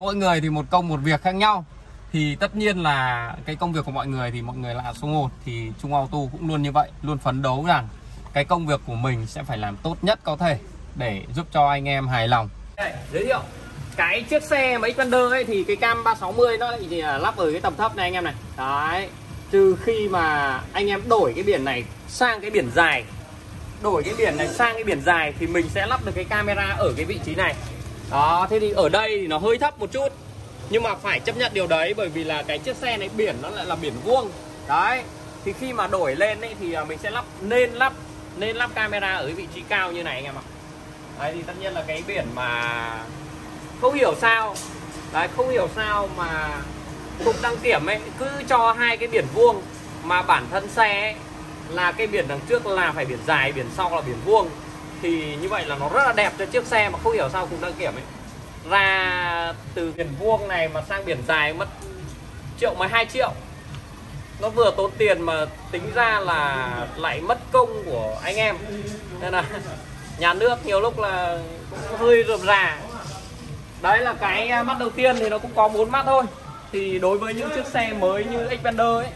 Mỗi người thì một công một việc khác nhau, thì tất nhiên là cái công việc của mọi người thì mọi người là số 1, thì ChungAuto cũng luôn như vậy, luôn phấn đấu rằng cái công việc của mình sẽ phải làm tốt nhất có thể để giúp cho anh em hài lòng. Đây, giới thiệu cái chiếc xe mà Xpander ấy thì cái cam 360 nó lại lắp ở cái tầm thấp này anh em này. Đấy, trừ khi mà anh em đổi cái biển này sang cái biển dài, thì mình sẽ lắp được cái camera ở cái vị trí này. Đó, thế thì ở đây thì nó hơi thấp một chút, nhưng mà phải chấp nhận điều đấy, bởi vì là cái chiếc xe này biển nó lại là biển vuông. Đấy, thì khi mà đổi lên ấy thì mình sẽ nên lắp camera ở cái vị trí cao như này anh em ạ. Đấy, thì tất nhiên là cái biển mà không hiểu sao mà cục đăng kiểm ấy cứ cho hai cái biển vuông, mà bản thân xe ấy, là cái biển đằng trước là phải biển dài, biển sau là biển vuông, thì như vậy là nó rất là đẹp cho chiếc xe, mà không hiểu sao cục đăng kiểm ấy ra từ biển vuông này mà sang biển dài mất 1 triệu mấy 2 triệu, nó vừa tốn tiền mà tính ra là lại mất công của anh em, nên là nhà nước nhiều lúc là cũng hơi rườm rà. Đấy là cái mắt đầu tiên, thì nó cũng có 4 mắt thôi. Thì đối với những chiếc xe mới như Xpander ấy,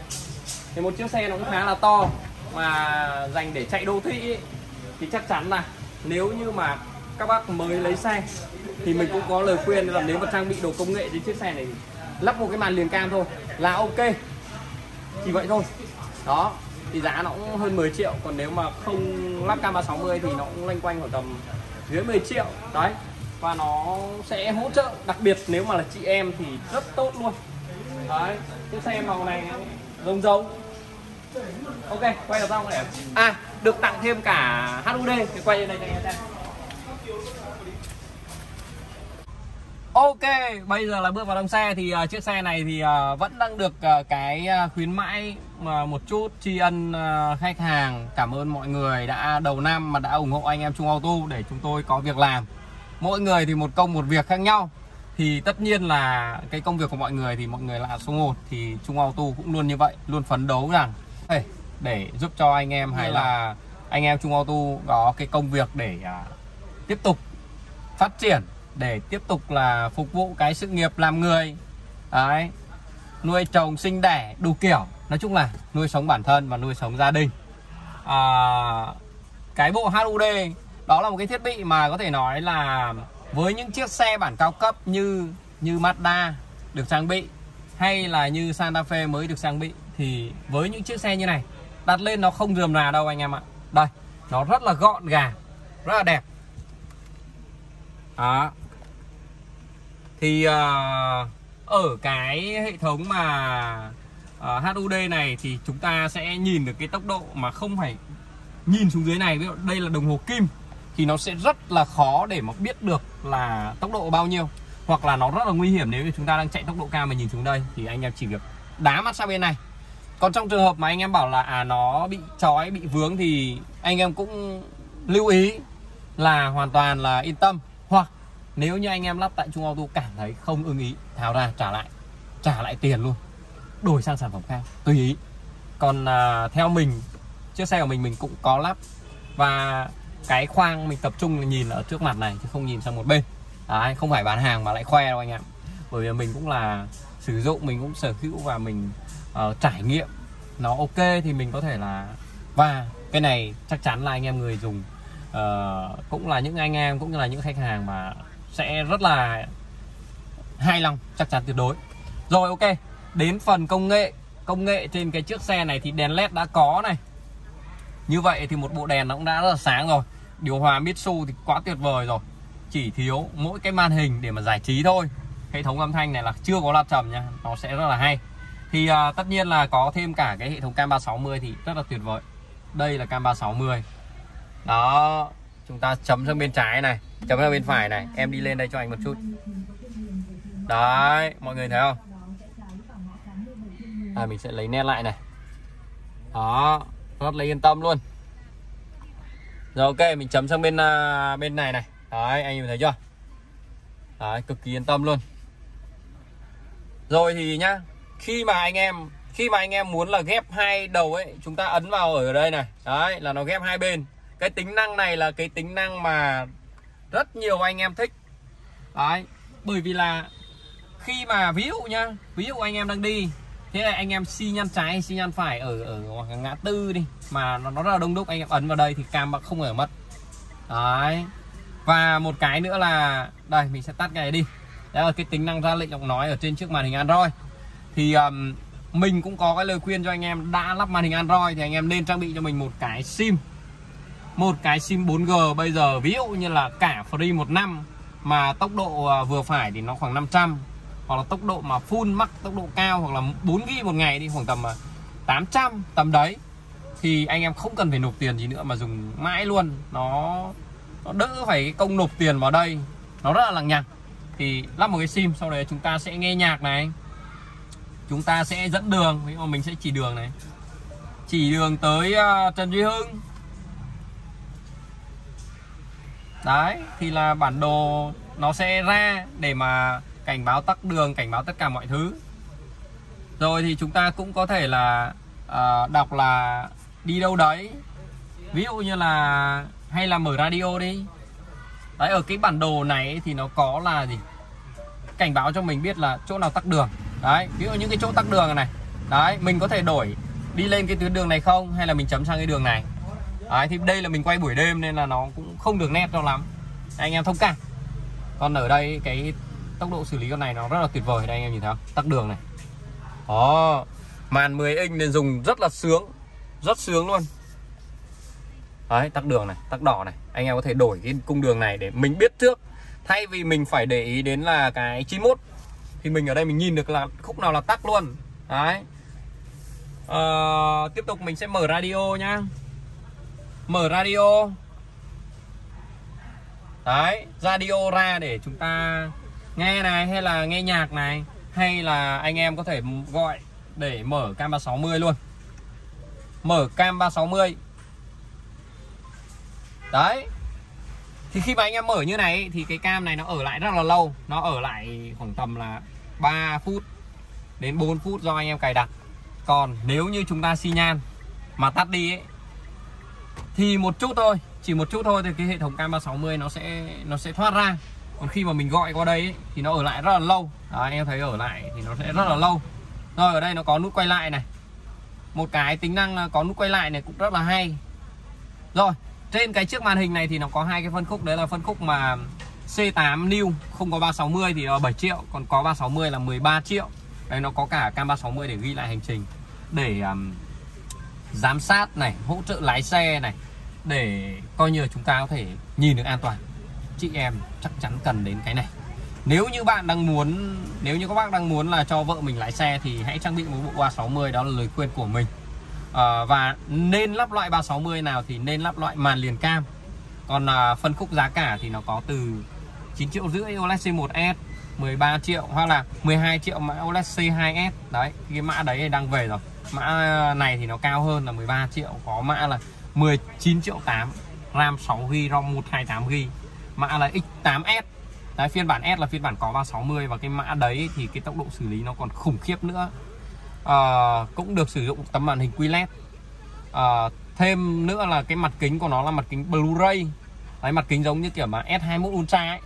thì một chiếc xe nó cũng khá là to mà dành để chạy đô thị ấy, thì chắc chắn là nếu như mà các bác mới lấy xe thì mình cũng có lời khuyên là nếu mà trang bị đồ công nghệ trên chiếc xe này, lắp một cái màn liền cam thôi là ok, chỉ vậy thôi. Đó, thì giá nó cũng hơn 10 triệu, còn nếu mà không lắp cam 360 thì nó cũng loanh quanh khoảng tầm dưới 10 triệu. Đấy, và nó sẽ hỗ trợ đặc biệt nếu mà là chị em thì rất tốt luôn. Đấy, chiếc xe màu này rồng rồng. Ok, quay vào trong này. À, được tặng thêm cả HUD, thì quay lên đây cho anh em xem. Ok, bây giờ là bước vào trong xe, thì chiếc xe này thì vẫn đang được cái khuyến mãi một chút, tri ân khách hàng. Cảm ơn mọi người đã đầu năm mà đã ủng hộ anh em ChungAuto để chúng tôi có việc làm. Mỗi người thì một công một việc khác nhau, thì tất nhiên là cái công việc của mọi người thì mọi người là số 1, thì ChungAuto cũng luôn như vậy, luôn phấn đấu rằng để giúp cho anh em hay là anh em ChungAuto có cái công việc để tiếp tục phát triển, để tiếp tục là phục vụ cái sự nghiệp làm người. Đấy, nuôi chồng sinh đẻ đủ kiểu, nói chung là nuôi sống bản thân và nuôi sống gia đình. Cái bộ HUD đó là một cái thiết bị mà có thể nói là với những chiếc xe bản cao cấp như Mazda được trang bị, hay là như Santa Fe mới được trang bị, thì với những chiếc xe như này đặt lên nó không rườm rà đâu anh em ạ. Đây, nó rất là gọn gàng, rất là đẹp. Đó. Thì ở cái hệ thống mà HUD này thì chúng ta sẽ nhìn được cái tốc độ mà không phải nhìn xuống dưới này. Ví dụ đây là đồng hồ kim thì nó sẽ rất là khó để mà biết được là tốc độ bao nhiêu, hoặc là nó rất là nguy hiểm nếu như chúng ta đang chạy tốc độ cao mà nhìn xuống đây, thì anh em chỉ việc đá mắt sang bên này. Còn trong trường hợp mà anh em bảo là nó bị trói, bị vướng, thì anh em cũng lưu ý là hoàn toàn là yên tâm. Hoặc nếu như anh em lắp tại ChungAuto cảm thấy không ưng ý, tháo ra trả lại tiền luôn, đổi sang sản phẩm khác tùy ý. Còn theo mình, chiếc xe của mình cũng có lắp, và cái khoang mình tập trung nhìn ở trước mặt này chứ không nhìn sang một bên. Đấy, không phải bán hàng mà lại khoe đâu anh em, bởi vì mình cũng là sử dụng, mình cũng sở hữu, và mình trải nghiệm nó ok thì mình có thể là, và cái này chắc chắn là anh em người dùng cũng là những anh em, cũng như là những khách hàng mà sẽ rất là hài lòng, chắc chắn tuyệt đối. Rồi, ok, đến phần công nghệ trên cái chiếc xe này thì đèn led đã có này. Như vậy thì một bộ đèn nó cũng đã rất là sáng rồi. Điều hòa Mitsu thì quá tuyệt vời rồi, chỉ thiếu mỗi cái màn hình để mà giải trí thôi. Hệ thống âm thanh này là chưa có loa trầm nha, nó sẽ rất là hay. Thì tất nhiên là có thêm cả cái hệ thống cam 360 thì rất là tuyệt vời. Đây là cam 360. Đó, chúng ta chấm sang bên trái này, chấm sang bên phải này. Em đi lên đây cho anh một chút. Đấy, mọi người thấy không? Mình sẽ lấy nét lại này. Đó, rất là yên tâm luôn. Rồi, ok, mình chấm sang bên này này. Đấy, anh em thấy chưa? Đấy, cực kỳ yên tâm luôn. Rồi thì nhá, khi mà anh em muốn là ghép hai đầu ấy, chúng ta ấn vào ở đây này. Đấy, là nó ghép hai bên. Cái tính năng này là cái tính năng mà rất nhiều anh em thích. Đấy, bởi vì là Khi mà ví dụ nhá, ví dụ anh em đang đi, thế là anh em xi nhan trái, xi nhan phải ở ngã tư đi, mà nó rất là đông đúc, anh em ấn vào đây thì cam bạc không ở mất. Đấy. Và một cái nữa là đây, mình sẽ tắt cái này đi. Đấy là cái tính năng ra lệnh giọng nói ở trên trước màn hình Android. Thì mình cũng có cái lời khuyên cho anh em đã lắp màn hình Android thì anh em nên trang bị cho mình một cái SIM. Một cái SIM 4G bây giờ ví dụ như là cả free 1 năm mà tốc độ vừa phải thì nó khoảng 500, hoặc là tốc độ mà full max tốc độ cao hoặc là 4GB một ngày đi khoảng tầm 800 tầm đấy, thì anh em không cần phải nộp tiền gì nữa mà dùng mãi luôn, nó đỡ phải cái công nộp tiền vào đây, nó rất là lằng nhằng. Thì lắp một cái SIM, sau đấy chúng ta sẽ nghe nhạc này, chúng ta sẽ dẫn đường, mình sẽ chỉ đường này, chỉ đường tới Trần Duy Hưng. Đấy, thì là bản đồ nó sẽ ra để mà cảnh báo tắc đường, cảnh báo tất cả mọi thứ. Rồi thì chúng ta cũng có thể là đọc là đi đâu đấy, ví dụ như là hay là mở radio đi. Đấy, ở cái bản đồ này thì nó có là gì, cảnh báo cho mình biết là chỗ nào tắc đường. Đấy, ví dụ những cái chỗ tắc đường này, đấy, mình có thể đổi đi lên cái tuyến đường này không, hay là mình chấm sang cái đường này. Đấy, thì đây là mình quay buổi đêm nên là nó cũng không được nét cho lắm, anh em thông cảm. Còn ở đây cái tốc độ xử lý con này nó rất là tuyệt vời. Đây anh em nhìn thấy không, tắc đường này. Đó, màn 10 inch nên dùng rất là sướng, rất sướng luôn. Đấy, tắc đường này, tắc đỏ này, anh em có thể đổi cái cung đường này để mình biết trước, thay vì mình phải để ý đến là cái 91. Thì mình ở đây mình nhìn được là khúc nào là tắc luôn. Đấy. Tiếp tục mình sẽ mở radio nhá. Mở radio. Đấy, radio ra để chúng ta nghe này, hay là nghe nhạc này, hay là anh em có thể gọi để mở cam 360 luôn. Mở cam 360. Đấy. Thì khi mà anh em mở như này thì cái cam này nó ở lại rất là lâu, nó ở lại khoảng tầm là 3 phút đến 4 phút do anh em cài đặt. Còn nếu như chúng ta xi nhan mà tắt đi ấy, thì một chút thôi, chỉ một chút thôi thì cái hệ thống cam 360 nó sẽ thoát ra. Còn khi mà mình gọi qua đây ấy, thì nó ở lại rất là lâu. Đó, anh em thấy ở lại thì nó sẽ rất là lâu. Rồi ở đây nó có nút quay lại này. Một cái tính năng là có nút quay lại này cũng rất là hay. Rồi, trên cái chiếc màn hình này thì nó có hai cái phân khúc, đấy là phân khúc mà C8 new không có 360 thì 7 triệu, còn có 360 là 13 triệu. Đấy, nó có cả cam 360 để ghi lại hành trình, để giám sát này, hỗ trợ lái xe này, để coi như là chúng ta có thể nhìn được an toàn. Chị em chắc chắn cần đến cái này. Nếu như bạn đang muốn, nếu như các bác đang muốn là cho vợ mình lái xe thì hãy trang bị một bộ 360, đó là lời khuyên của mình. Và nên lắp loại 360 nào thì nên lắp loại màn liền cam. Còn phân khúc giá cả thì nó có từ 9,5 triệu OLED C1S, 13 triệu hoặc là 12 triệu mã OLED C2S. Đấy, cái mã đấy đang về rồi. Mã này thì nó cao hơn là 13 triệu, có mã là 19,8 triệu, RAM 6GB, ROM 128GB, mã là X8S. Đấy, phiên bản S là phiên bản có 360 và cái mã đấy thì cái tốc độ xử lý nó còn khủng khiếp nữa. Cũng được sử dụng tấm màn hình QLED. Thêm nữa là cái mặt kính của nó là mặt kính Blu-ray. Đấy, mặt kính giống như kiểu mà S21 Ultra ấy.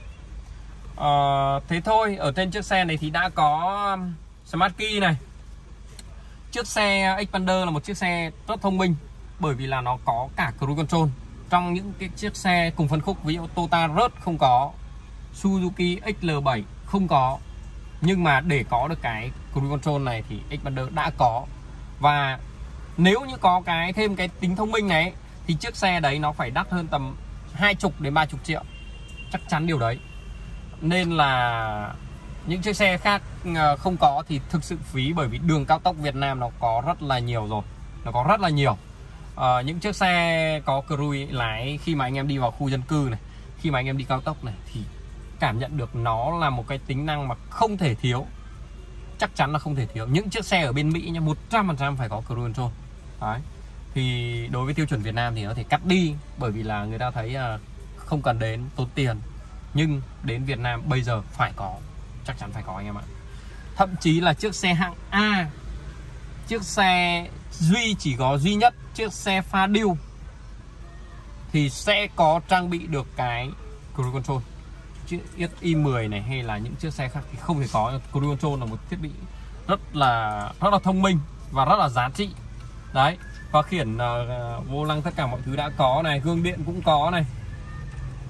Thế thôi, ở trên chiếc xe này thì đã có Smartkey này. Chiếc xe Xpander là một chiếc xe rất thông minh, bởi vì là nó có cả cruise control. Trong những cái chiếc xe cùng phân khúc, ví dụ Toyota Rush không có, Suzuki XL7 không có, nhưng mà để có được cái cruise control này thì Xpander đã có. Và nếu như có cái thêm cái tính thông minh này thì chiếc xe đấy nó phải đắt hơn tầm 20 đến 30 triệu. Chắc chắn điều đấy. Nên là những chiếc xe khác không có thì thực sự phí, bởi vì đường cao tốc Việt Nam nó có rất là nhiều rồi. Nó có rất là nhiều. Những chiếc xe có cruise lái, khi mà anh em đi vào khu dân cư này, khi mà anh em đi cao tốc này thì cảm nhận được nó là một cái tính năng mà không thể thiếu. Chắc chắn là không thể thiếu. Những chiếc xe ở bên Mỹ nha, 100% phải có cruise control. Đấy. Thì đối với tiêu chuẩn Việt Nam thì nó thể cắt đi, bởi vì là người ta thấy là không cần đến, tốn tiền. Nhưng đến Việt Nam bây giờ phải có, chắc chắn phải có anh em ạ. Thậm chí là chiếc xe hạng A, chiếc xe duy nhất chiếc xe Fadil thì sẽ có trang bị được cái cruise control. chiếc i10 này hay là những chiếc xe khác thì không thể có. Cruise Control là một thiết bị rất là thông minh và rất là giá trị đấy. Khóa khiển, vô lăng, tất cả mọi thứ đã có này, gương điện cũng có này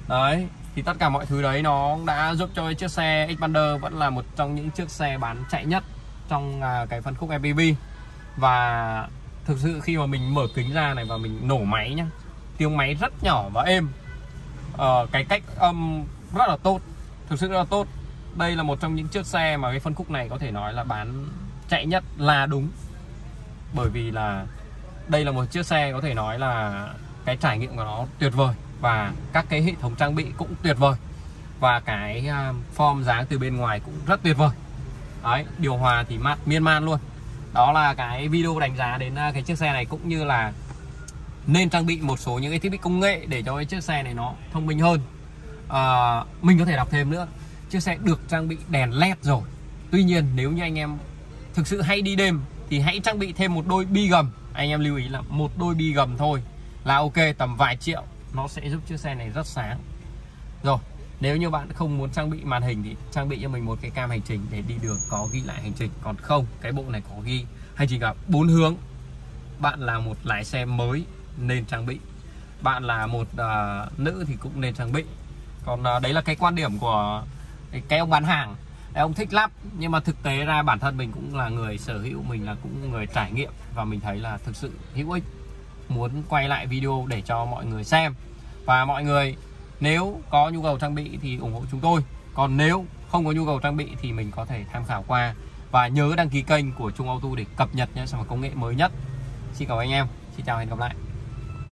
đấy. Thì tất cả mọi thứ đấy nó đã giúp cho chiếc xe Xpander vẫn là một trong những chiếc xe bán chạy nhất trong cái phân khúc MPV. Và thực sự khi mà mình mở kính ra này và mình nổ máy nhá, tiếng máy rất nhỏ và êm, cái cách âm rất là tốt, thực sự rất là tốt. Đây là một trong những chiếc xe mà cái phân khúc này có thể nói là bán chạy nhất là đúng. Bởi vì là đây là một chiếc xe có thể nói là cái trải nghiệm của nó tuyệt vời, và các cái hệ thống trang bị cũng tuyệt vời, và cái form dáng từ bên ngoài cũng rất tuyệt vời đấy. Điều hòa thì mát miên man luôn. Đó là cái video đánh giá đến cái chiếc xe này, cũng như là nên trang bị một số những cái thiết bị công nghệ để cho cái chiếc xe này nó thông minh hơn. Mình có thể đọc thêm nữa, chiếc xe được trang bị đèn LED rồi, tuy nhiên nếu như anh em thực sự hay đi đêm thì hãy trang bị thêm một đôi bi gầm. Anh em lưu ý là một đôi bi gầm thôi là ok, tầm vài triệu nó sẽ giúp chiếc xe này rất sáng. Rồi, nếu như bạn không muốn trang bị màn hình thì trang bị cho mình một cái cam hành trình để đi đường có ghi lại hành trình. Còn không, cái bộ này có ghi hành trình cả 4 hướng. Bạn là một lái xe mới nên trang bị, bạn là một nữ thì cũng nên trang bị. Còn đấy là cái quan điểm của cái ông bán hàng, ông thích lắp. Nhưng mà thực tế ra bản thân mình cũng là người sở hữu, mình là cũng người trải nghiệm, và mình thấy là thực sự hữu ích, muốn quay lại video để cho mọi người xem. Và mọi người nếu có nhu cầu trang bị thì ủng hộ chúng tôi, còn nếu không có nhu cầu trang bị thì mình có thể tham khảo qua. Và nhớ đăng ký kênh của ChungAuto để cập nhật những sản phẩm công nghệ mới nhất. Xin cảm ơn anh em, xin chào, hẹn gặp lại.